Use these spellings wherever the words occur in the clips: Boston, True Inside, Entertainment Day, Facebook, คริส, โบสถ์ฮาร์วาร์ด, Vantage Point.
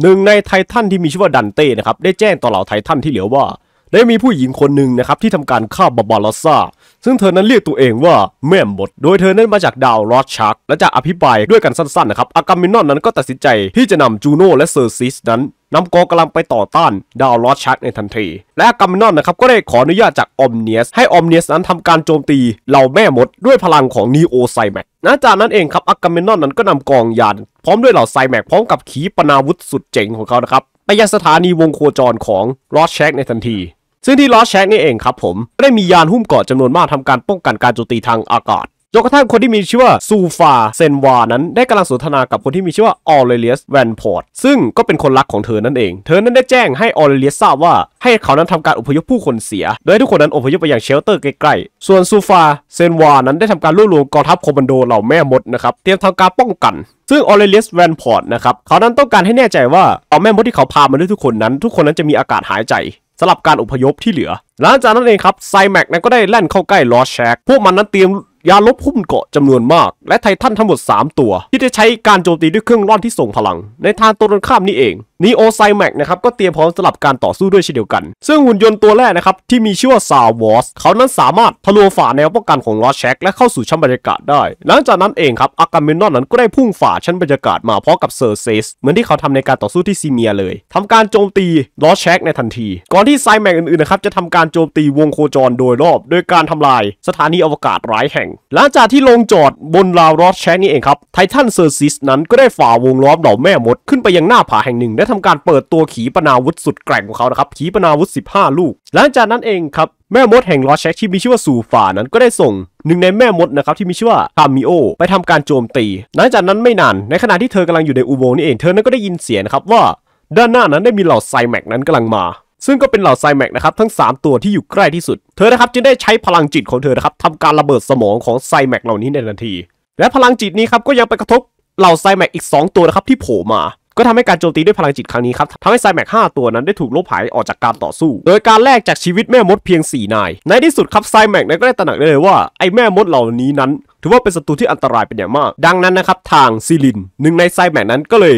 หนึ่งในไททันที่มีชื่อว่าดันเต้นะครับได้แจ้งต่อเหล่าไททันที่เหลือว่าได้มีผู้หญิงคนหนึ่งนะครับที่ทำการฆ่าบาบาลาซ่าซึ่งเธอนั้นเรียกตัวเองว่าแม่มดโดยเธอนั้นมาจากดาวรอดชักและจะอภิปรายด้วยกันสั้นๆนะครับอากามินอนนั้นก็ตัดสินใจที่จะนำจูโน่และเซอร์ซิสนั้นนำกองกำลังไปต่อต้านดาวรอดชักในทันทีและอากามินอนนะครับก็ได้ขออนุญาตจากออมเนียสให้ออมเนียสนั้นทำการโจมตีเหล่าแม่มดด้วยพลังของนีโอไซแม็กณจากนั้นเองครับอากามินอนนั้นก็นำกองยานพร้อมด้วยเหล่าไซแม็กพร้อมกับขีปนาวุธสุดเจ๋งของเขานะครับไปยังสถานีวงโคจรของรอดชักในทันทีซึ่งที่ลอสแชกนี่เองครับผมได้มียานหุ้มเกาะจำนวนมากทำการป้องกันการโจมตีทางอากาศจนกระทั่งคนที่มีชื่อว่าซูฟาเซนวานั้นได้กำลังสนทนากับคนที่มีชื่อว่าออเรเลียสแวนพอร์ตซึ่งก็เป็นคนรักของเธอนั่นเองเธอนั้นได้แจ้งให้ออเรเลียสทราบว่าให้เขานั้นทำการอพยพผู้คนเสียโดยทุกคนนั้นอพยพไปอย่างเชลเตอร์ใกล้ๆส่วนซูฟาเซนวานั้นได้ทำการรวบรวมกองทัพคอมมานโดเหล่าแม่มดนะครับเตรียมทำการป้องกันซึ่งออเรเลียสแวนพอร์ตนะครับเขานั้นต้องการให้แน่ใจว่าเอาแม่มดที่เขาพามาด้วยทุกคนนั้นจะมีอากาศหายใจสำหรับการอพยพที่เหลือหลังจากนั้นเองครับไซแม็กนั้นก็ได้แล่นเข้าใกล้ลอสแชกพวกมันนั้นเตรียมยาลบหุ้มเกาะจำนวนมากและไททันทั้งหมด3ตัวที่จะใช้การโจมตีด้วยเครื่องร่อนที่ส่งพลังในทางตรงข้ามนี้เองนีโอไซแม็กนะครับก็เตรียมพร้อมสำหรับการต่อสู้ด้วยเช่นเดียวกันซึ่งหุ่นยนต์ตัวแรกนะครับที่มีชื่อว่าซาวอสเขานั้นสามารถทะลวงฝ่าแนวป้องกันของลอสแชกและเข้าสู่ชั้นบรรยากาศได้หลังจากนั้นเองครับอากาเมนนอนนั้นก็ได้พุ่งฝ่าชั้นบรรยากาศมาพร้อมกับเซอร์เซสเหมือนที่เขาทำในการต่อสู้ที่ซีเมียเลยทำการโจมตีลอสแชกในทันทีก่อนที่ไซแม็กอื่นๆนะครับจะทำการโจมตีวงโคจรโดยรอบโดยการทำลายสถานีอวกาศหลายแห่งหลังจากที่ลงจอดบนราวลอสแชกนี่เองครับไททันเซอร์ซิสนั้นก็ได้ฝ่าวงล้อมเหล่าแม่มดขึ้นไปยังหน้าผาแห่งหนึ่งทำการเปิดตัวขีปนาวุธสุดแกร่งของเขานะครับขีปนาวุธ15ลูกหลังจากนั้นเองครับแม่มดแห่งลอสแชกที่มีชื่อว่าซูฟานั้นก็ได้ส่งหนึ่งในแม่มดนะครับที่มีชื่อว่าคามิโอไปทำการโจมตีหลังจากนั้นไม่นานในขณะที่เธอกำลังอยู่ในอุโมงค์นี่เองเธอนั้นก็ได้ยินเสียงครับว่าด้านหน้านั้นได้มีเหล่าไซแม็กนั้นกำลังมาซึ่งก็เป็นเหล่าไซแม็กนะครับทั้ง3ตัวที่อยู่ใกล้ที่สุดเธอนะครับจึงได้ใช้พลังจิตของเธอนะครับทำการระเบิดสมองของไซแม็กเหล่านี้ในทันทีและพลังจิตนี้ครับก็ยังไปกระทบเหล่าไซแม็กอีก2ตัวนะครับที่โผล่มาก็ทำให้การโจมตีด้วยพลังจิตครั้งนี้ครับทำให้ไซแม็ก5ตัวนั้นได้ถูกลบหายออกจากการต่อสู้โดยการแลกจากชีวิตแม่มดเพียง4นายในที่สุดครับไซแม็กนั้นก็ได้ตระหนักได้เลยว่าไอ้แม่มดเหล่านี้นั้นถือว่าเป็นศัตรูที่อันตรายเป็นอย่างมากดังนั้นนะครับทางซิลินหนึ่งในไซแม็กนั้นก็เลย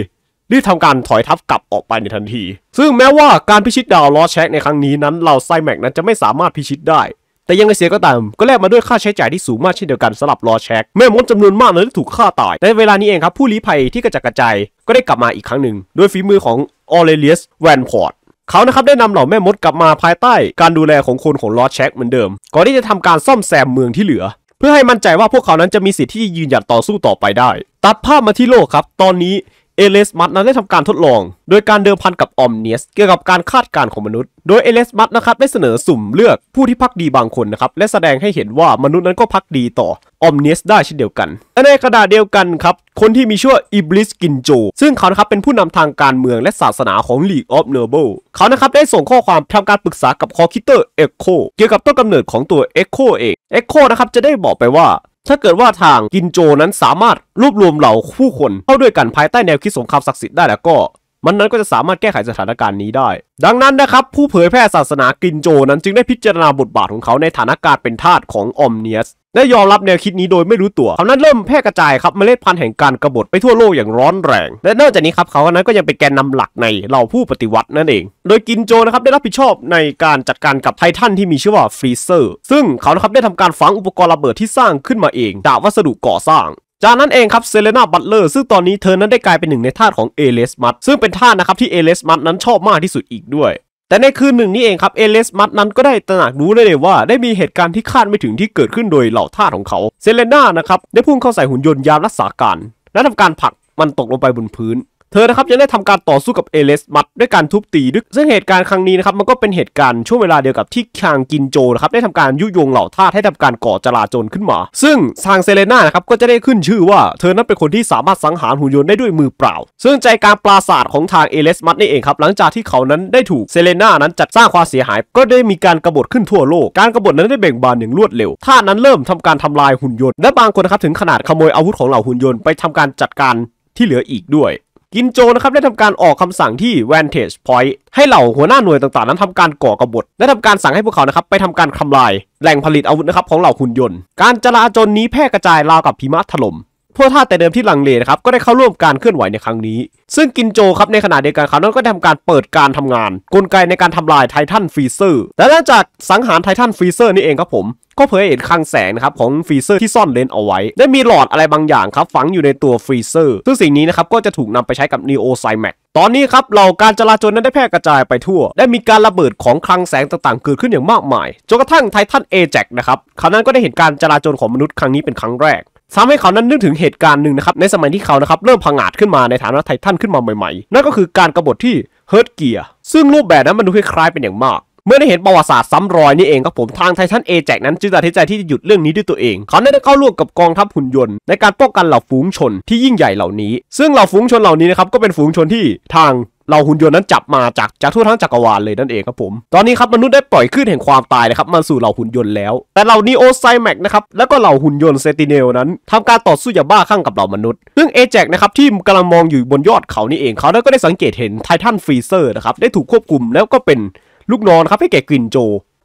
รีบทำการถอยทัพกลับออกไปในทันทีซึ่งแม้ว่าการพิชิตดาวลอสแชกในครั้งนี้นั้นเหล่าไซแม็กนั้นจะไม่สามารถพิชิตได้แต่ยังไงเสียก็ตามก็แลกมาด้วยค่าใช้จ่ายที่สูงมากเช่นเดียวกันสำหรับลอสแชกแม่มดจำนวนมากนั้นถูกฆ่าตายในเวลานี้เองครับผู้ลี้ภัยที่กระจัดกระจายก็ได้กลับมาอีกครั้งหนึ่งโดยฝีมือของออเรเลียสแวนพอร์ตเขานะครับได้นำเหล่าแม่มดกลับมาภายใต้การดูแลของคนของลอสแชกเหมือนเดิมก่อนที่จะทำการซ่อมแซมเมืองที่เหลือเพื่อให้มั่นใจว่าพวกเขานั้นจะมีสิทธิ์ที่จะยืนหยัดต่อสู้ต่อไปได้ตัดภาพมาที่โลกครับตอนนี้เอเลสมัตนั้นได้ทำการทดลองโดยการเดิมพันกับออมเนียสเกี่ยวกับการคาดการณ์ของมนุษย์โดยเอเลสมัตนะครับได้เสนอสุ่มเลือกผู้ที่ภักดีบางคนนะครับและแสดงให้เห็นว่ามนุษย์นั้นก็ภักดีต่อออมเนียสได้เช่นเดียวกันและในกระดาษเดียวกันครับคนที่มีชื่อว่าอิบลิสกินโจซึ่งเขานะครับเป็นผู้นำทางการเมืองและศาสนาของ League of Nobil เขานะครับได้ส่งข้อความทำการปรึกษากับคอคิเตอร์เอ็กโคเกี่ยวกับต้นกำเนิดของตัวเอ็กโคเองเอ็กโคนะครับจะได้บอกไปว่าถ้าเกิดว่าทางกินโจนั้นสามารถรวบรวมเหล่าผู้คนเข้าด้วยกันภายใต้แนวคิดสงครามศักดิ์สิทธิ์ได้แล้วก็มันนั้นก็จะสามารถแก้ไขสถานการณ์นี้ได้ดังนั้นนะครับผู้เผยแพร่ศาสนากินโจนั้นจึงได้พิจารณาบทบาทของเขาในฐานะการเป็นทาสของออมเนียสและยอมรับแนวคิดนี้โดยไม่รู้ตัวเขานั้นเริ่มแพร่กระจายครับเมล็ดพันธุ์แห่งการกบฏไปทั่วโลกอย่างร้อนแรงและนอกจากนี้ครับเขานั้นก็ยังเป็นแกนนำหลักในเหล่าผู้ปฏิวัตินั่นเองโดยกินโจนะครับได้รับผิดชอบในการจัดการกับไททันที่มีชื่อว่าฟรีเซอร์ซึ่งเขานะครับได้ทำการฝังอุปกรณ์ระเบิดที่สร้างขึ้นมาเองจากวัสดุก่อสร้างจากนั้นเองครับเซเลน่าบัตเลอร์ซึ่งตอนนี้เธอนั้นได้กลายเป็นหนึ่งในทาสของเอเลสมัตซึ่งเป็นทาสนะครับที่เอเลสมัตนั้นชอบมากที่สุดอีกด้วยแต่ในคืนหนึ่งนี้เองครับเอเลสมัตนั้นก็ได้ตระหนักรู้ได้เลยว่าได้มีเหตุการณ์ที่คาดไม่ถึงที่เกิดขึ้นโดยเหล่าทาสของเขาเซเลน่านะครับได้พุ่งเข้าใส่หุ่นยนต์ยามรักษาการและทำการผลักมันตกลงไปบนพื้นเธอนะครับยังได้ทำการต่อสู้กับเอเลสมัตด้วยการทุบตีด้วยซึ่งเหตุการณ์ครั้งนี้นะครับมันก็เป็นเหตุการณ์ช่วงเวลาเดียวกับที่ทางกินโจนะครับได้ทำการยุยงเหล่าทาสให้ทำการก่อจลาจลขึ้นมาซึ่งทางเซเลน่านะครับก็จะได้ขึ้นชื่อว่าเธอนั้นเป็นคนที่สามารถสังหารหุ่นยนต์ได้ด้วยมือเปล่าซึ่งใจกลางปราสาทของทางเอเลสมัตนี่เองครับหลังจากที่เขานั้นได้ถูกเซเลน่านั้นจัดสร้างความเสียหายก็ได้มีการกบฏขึ้นทั่วโลกการกบฏนั้นได้เบ่งบานอย่างรวดเร็วทาสนั้นเริ่มทำการทำลายหุ่นยนต์และบางคนนะครับถึงขนาดขโมยอาวุธของเหล่าหุ่นยนต์ไปทำการจัดการที่เหลืออีกด้วยกินโจนะครับได้ทำการออกคำสั่งที่ Vantage Point ให้เหล่าหัวหน้าหน่วยต่างๆนั้นทำการก่อกบฏและทำการสั่งให้พวกเขานะครับไปทำการทำลายแหล่งผลิตอาวุธนะครับของเหล่าหุ่นยนต์การจลาจลนี้แพร่กระจายราวกับหิมะถล่ม พวกท่าแต่เดิมที่ลังเลนะครับก็ได้เข้าร่วมการเคลื่อนไหวในครั้งนี้ซึ่งกินโจครับในขณะเดียวกันเขานั้นก็ได้ทำการเปิดการทำงานกลไกในการทำลายไททันฟรีเซอร์และหลังจากสังหารไททันฟรีเซอร์นี่เองครับผมก็เผยเห็นคลังแสงนะครับของฟรีเซอร์ที่ซ่อนเลนเอาไว้ได้มีหลอดอะไรบางอย่างครับฝังอยู่ในตัวฟรีเซอร์ซึ่งสิ่งนี้นะครับก็จะถูกนำไปใช้กับนีโอไซแม็กตอนนี้ครับเหล่าการจราจรนั้นได้แพร่กระจายไปทั่วได้มีการระเบิดของคลังแสงต่างๆเกิดขึ้นอย่างมากมายจนกระทั่งไททันเอแจ็คนะครับเขานั้นก็ได้เห็นการจราจรของมนุษย์ครั้งนี้เป็นครั้งแรกทำให้เขานั้นนึกถึงเหตุการณ์หนึ่งนะครับในสมัยที่เขานะครับเริ่มผงาดขึ้นมาในฐานะไททันขึ้นมาใหม่ๆนั่นก็คือการกบฏที่เฮิร์ตเกียร์ซึ่งรูปแบบนั้นมันดูคล้ายๆเป็นอย่างมากเมื่อได้เห็นประวัติศาสตร์ซ้ำรอยนี่เองครับผมทางไททันเอแจ็คนั้นจึงตัดสินใจที่จะหยุดเรื่องนี้ด้วยตัวเองเขาได้เข้าร่วมกับกองทัพหุ่นยนต์ในการป้องกันเหล่าฝูงชนที่ยิ่งใหญ่เหล่านี้ซึ่งเหล่าฝูงชนเหล่านี้นะครับก็เป็นฝูงชนที่ทางเราหุ่นยนต์นั้นจับมาจากทั่วทั้งจักรวาลเลยนั่นเองครับผมตอนนี้ครับมนุษย์ได้ปล่อยขึ้นแห่งความตายนะครับมาสู่เหล่าหุ่นยนต์แล้วแต่เหล่านีโอไซแม็กนะครับแล้วก็เหล่าหุ่นยนต์เซติเนลนั้นทำการต่อสู้อย่างบ้าคลั่งกับเหล่ามนุษย์ซึ่งเอแจ็คนะครับที่กำลังมองอยู่บนยอดเขานี่เองเขาก็ได้สังเกตเห็นไททันฟรีเซอร์นะครับได้ถูกควบคุมแล้วก็เป็นลูกนอนครับให้แก่กินโจ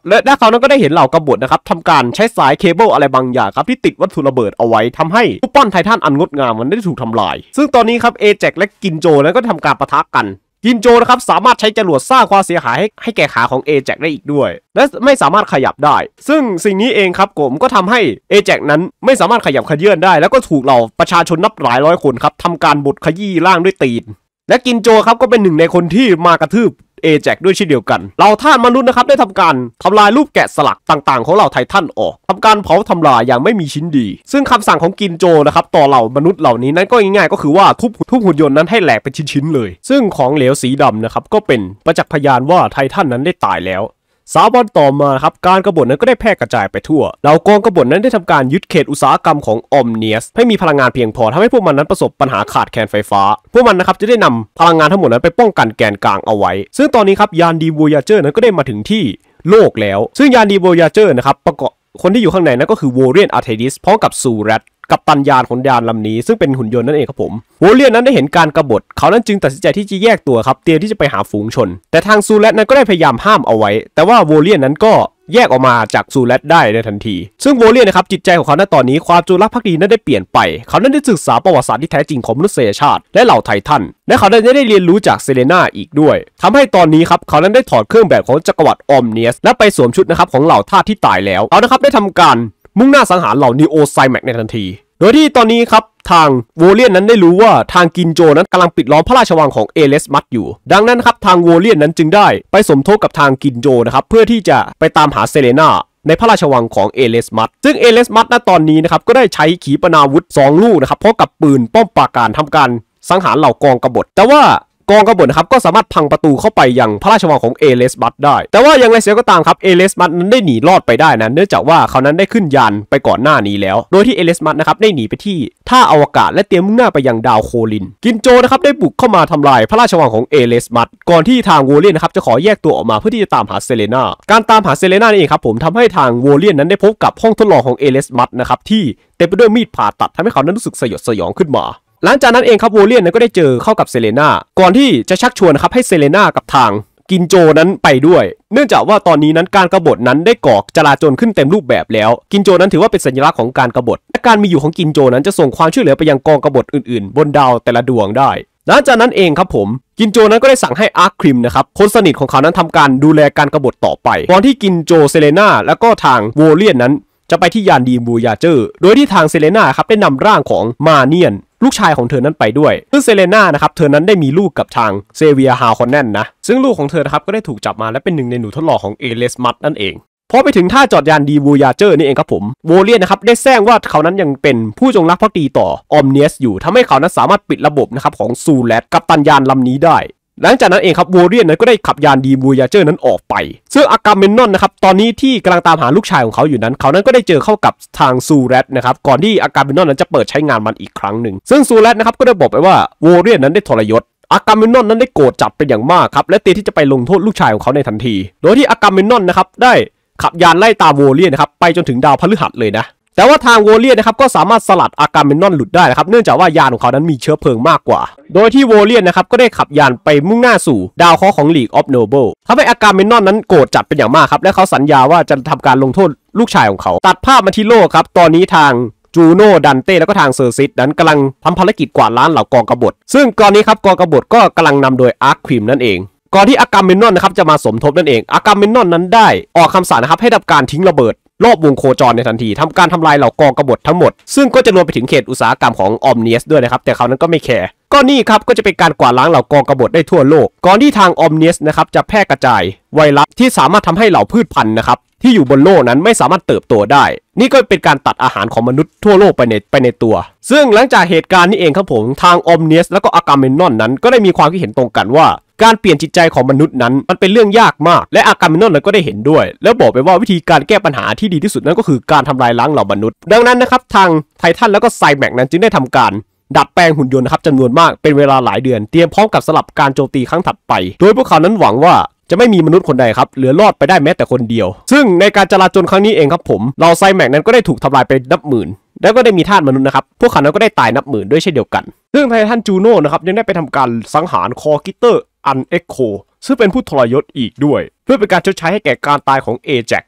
และด้านเขานั้นก็ได้เห็นเหล่ากบฏนะครับทำการใช้สายเคเบิลอะไรบางอย่างครับที่ติดวัตถุระเบิดเอาไว้ทำให้ลูกป้อนไททันอันงดงามมันได้ถูกทำลายซึ่งตอนนี้ครับเอแจ็คและกินโจนั้นก็ทำการปะทะกันกินโจนะครับสามารถใช้จรวดสร้างความเสียหายให้แก่ขาของเอแจ็คได้อีกด้วยและไม่สามารถขยับได้ซึ่งสิ่งนี้เองครับผมก็ทำให้เอแจ็คนั้นไม่สามารถขยับขยื่นได้แล้วก็ถูกเหล่าประชาชนนับหลายร้อยคนครับทำการบดขยี้ร่างด้วยตีนและกินโจครับก็เป็นหนึ่งในคนที่มากระทืบเอแจ็คด้วยเช่นเดียวกันเหล่าท่านมนุษย์นะครับได้ทำการทำลายรูปแกะสลักต่างๆของเหล่าไททันออกทำการเผาทำลายอย่างไม่มีชิ้นดีซึ่งคำสั่งของกินโจนะครับต่อเหล่ามนุษย์เหล่านี้นั้นก็ง่ายๆก็คือว่าทุบหุ่นยนต์นั้นให้แหลกเป็นชิ้นๆเลยซึ่งของเหลวสีดำนะครับก็เป็นประจักษ์พยานว่าไททันนั้นได้ตายแล้วสามวันต่อมาครับการกบฏนั้นก็ได้แพร่กระจายไปทั่วเหล่ากองกบฏนั้นได้ทำการยึดเขตอุตสาหกรรมของออมเนียสให้มีพลังงานเพียงพอทำให้พวกมันนั้นประสบปัญหาขาดแคลนไฟฟ้าพวกมันนะครับจะได้นำพลังงานทั้งหมดนั้นไปป้องกันแกนกลางเอาไว้ซึ่งตอนนี้ครับยานดีโวยาเจอร์นั้นก็ได้มาถึงที่โลกแล้วซึ่งยานดีโวยาเจอร์นะครับประกอบคนที่อยู่ข้างในนั้นก็คือวอร์เรียนอาร์เทดิสพร้อมกับซูรัตกัปตันยานของยานลำนี้ซึ่งเป็นหุ่นยนต์นั่นเองครับผมวอร์เรียนนั้นได้เห็นการกบฏเขานั้นจึงตัดสินใจที่จะแยกตัวครับเตรียมที่จะไปหาฝูงชนแต่ทางซูรัตนั้นก็ได้พยายามห้ามเอาไว้แต่ว่าวอร์เรียนนั้นก็แยกออกมาจากซูรัตได้ในทันทีซึ่งวอร์เรียนนะครับจิตใจของเขาณตอนนี้ความจงรักภักดีนั้นได้เปลี่ยนไปเขานั้นได้ศึกษาประวัติศาสตร์ที่แท้จริงของมนุษยชาติและเหล่าไททันและเขานั้นได้เรียนรู้จากเซเลน่าอีกด้วยทำให้ตอนนี้ครับเขานั้นได้ถอดเครื่องแบบของจักรวรรดิออมเนียสและไปสวมชุดนะครับของเหล่าทาสที่ตายแล้วเขานะครับได้ทำการมุ่งหน้าสังหารเหล่านีโอไซแม็กในทันทีโดยที่ตอนนี้ครับทางวอร์เรียนนั้นได้รู้ว่าทางกินโจนั้นกำลังปิดล้อมพระราชวังของเอเลสมัตอยู่ดังนั้นครับทางวอร์เรียนนั้นจึงได้ไปสมทบกับทางกินโจนะครับเพื่อที่จะไปตามหาเซเลน่าในพระราชวังของเอเลสมัตซึ่งเอเลสมัตณตอนนี้นะครับก็ได้ใช้ขีปนาวุธ2ลูกนะครับพร้อมกับปืนป้อมปราการทำการสังหารเหล่ากองกบฏแต่ว่ากองกบฏนะครับก็สามารถพังประตูเข้าไปยังพระราชวังของเอเลสมัตได้แต่ว่าอย่างไรเสียก็ตามครับเอเลสมัตนั้นได้หนีรอดไปได้นะเนื่องจากว่าเขานั้นได้ขึ้นยานไปก่อนหน้านี้แล้วโดยที่เอเลสมัตนะครับได้หนีไปที่ท่าอวกาศและเตรียมมุ่งหน้าไปยังดาวโคลินกินโจนะครับได้บุกเข้ามาทำลายพระราชวังของเอเลสมัตก่อนที่ทางวอร์เรียนนะครับจะขอแยกตัวออกมาเพื่อที่จะตามหาเซเลน่าการตามหาเซเลน่านี่เองครับผมทำให้ทางวอร์เรียนนั้นได้พบกับห้องทดลองของเอเลสมัตนะครับที่เต็มไปด้วยมีดผ่าตัดทำให้เขานั้นรู้สึกสยดสยองขึ้นมาหลังจากนั้นเองครับวอร์เรียนนั้นก็ได้เจอเข้ากับเซเลน่าก่อนที่จะชักชวนครับให้เซเลน่ากับทางกินโจนั้นไปด้วยเนื่องจากว่าตอนนี้นั้นการกบฏนั้นได้ก่อจลาจลขึ้นเต็มรูปแบบแล้วกินโจนั้นถือว่าเป็นสัญลักษณ์ของการกบฏและการมีอยู่ของกินโจนั้นจะส่งความช่วยเหลือไปยังกองกบฏอื่นๆบนดาวแต่ละดวงได้หลังจากนั้นเองครับผมกินโจนั้นก็ได้สั่งให้อาร์คคริมนะครับคนสนิทของเขานั้นทำการดูแลการกบฏต่อไปก่อนที่กินโจเซเลน่าแล้วก็ทางวอร์เรียนนั้นจะไปที่ยานดีบูยาเจอร์โดยที่ทางเซเลน่าครับได้นำร่างของมาเนียนลูกชายของเธอนั้นไปด้วยซึ่งเซเลน่านะครับเธอนั้นได้มีลูกกับทางเซเวียฮาคอนแนนนะซึ่งลูกของเธอนะครับก็ได้ถูกจับมาและเป็นหนึ่งในหนูทดลองของเอเลสมัตนั่นเองพอไปถึงท่าจอดยานดีบูยาเจอร์นี่เองครับผมวอร์เรียนนะครับได้แซงว่าเขานั้นยังเป็นผู้จงรักภักดีต่อออมเนียสอยู่ทำให้เขานั้นสามารถปิดระบบนะครับของซูแลตกัปตันยานลำนี้ได้หลังจากนั้นเองครับวอร์เรียนนั้นก็ได้ขับยานดีบูยาเจอร์นั้นออกไปซึ่งอากาเมนนอนนะครับตอนนี้ที่กำลังตามหาลูกชายของเขาอยู่นั้นเขานั้นก็ได้เจอเข้ากับทางซูรัตนะครับก่อนที่อากาเมนนอนนั้นจะเปิดใช้งานมันอีกครั้งหนึ่งซึ่งซูรัตนะครับก็ได้บอกไปว่าวอร์เรียนนั้นได้ทรยศอากาเมนนอนนั้นได้โกรธจัดเป็นอย่างมากครับและเตรียมที่จะไปลงโทษลูกชายของเขาในทันทีโดยที่อากาเมนนอนนะครับได้ขับยานไล่ตามวอร์เรียนนะครับไปจนถึงดาวพฤหัสเลยนะแต่ว่าทางวอร์เรียนนะครับก็สามารถสลัดอากาเมนนอนหลุดได้นะครับเนื่องจากว่ายานของเขานั้นมีเชื้อเพลิงมากกว่าโดยที่วอร์เรียนนะครับก็ได้ขับยานไปมุ่งหน้าสู่ดาวเคราะห์ของ League of Nobil ทำให้อากาเมนนอนนั้นโกรธจัดเป็นอย่างมากครับและเขาสัญญาว่าจะทำการลงโทษลูกชายของเขาตัดภาพมาที่โลกครับตอนนี้ทาง จูโน่ดันเต้แล้วก็ทางเซอร์ซิสนั้นกำลังทำภารกิจกวาดล้านเหล่ากองกบฏซึ่งตอนนี้ครับกองกบฏก็กำลังนำโดยอาร์คควิมนั่นเองก่อนที่อากาเมนนอนนะครับจะมาสมทบนั่นเองอากาเมนนอนนั้นได้ออกคำสั่งนะครับให้ทำการทิ้งระเบิดรอบวงโคจรในทันทีทำการทำลายเหล่ากองกบฏทั้งหมดซึ่งก็จะรวมไปถึงเขตอุตสาหกรรมของออมเนียสด้วยนะครับแต่เขานั้นก็ไม่แคร์ก็นี่ครับก็จะเป็นการกวาดล้างเหล่ากองกบฏได้ทั่วโลกก่อนที่ทางออมเนียสนะครับจะแพร่กระจายไวรัสที่สามารถทำให้เหล่าพืชพันธุ์นะครับที่อยู่บนโลกนั้นไม่สามารถเติบโตได้นี่ก็เป็นการตัดอาหารของมนุษย์ทั่วโลกไปในตัวซึ่งหลังจากเหตุการณ์นี้เองครับผมทางออมเนียสและก็อากาเมนนอนนั้นก็ได้มีความคิดเห็นตรงกันว่าการเปลี่ยนจิตใจของมนุษย์นั้นมันเป็นเรื่องยากมากและอากาเมนนอนนั้นก็ได้เห็นด้วยแล้วบอกไปว่าวิธีการแก้ปัญหาที่ดีที่สุดนั้นก็คือการทำลายล้างเหล่ามนุษย์ดังนั้นนะครับทางไททันแล้วก็ไซแม็กนั้นจึงได้ทำการดัดแปลงหุ่นยนต์นะครับจำนวนมากเป็นเวลาหลายเดือนเตรียมพร้อมกับสลับการโจมตีครั้งถัดไปโดยพวกเขานั้นหวังว่าจะไม่มีมนุษย์คนใดครับเหลือรอดไปได้แม้แต่คนเดียวซึ่งในการจลาจลครั้งนี้เองครับผมเราไซแม็กนั้นก็ได้ถูกทำลายไปนับหมื่นแล้วก็ได้มีทาสมนุษย์นะครับพวกเขานั้นก็ได้ตายนับหมื่นด้วยเช่นเดียวกันซึ่งไททันจูโน่นะครับยังได้ไปทำการสังหารคอคิเตอร์อันเอ็กโคซึ่งเป็นผู้ทรยศอีกด้วยเพื่อเป็นการชดใช้ให้แก่การตายของเอแจ็ค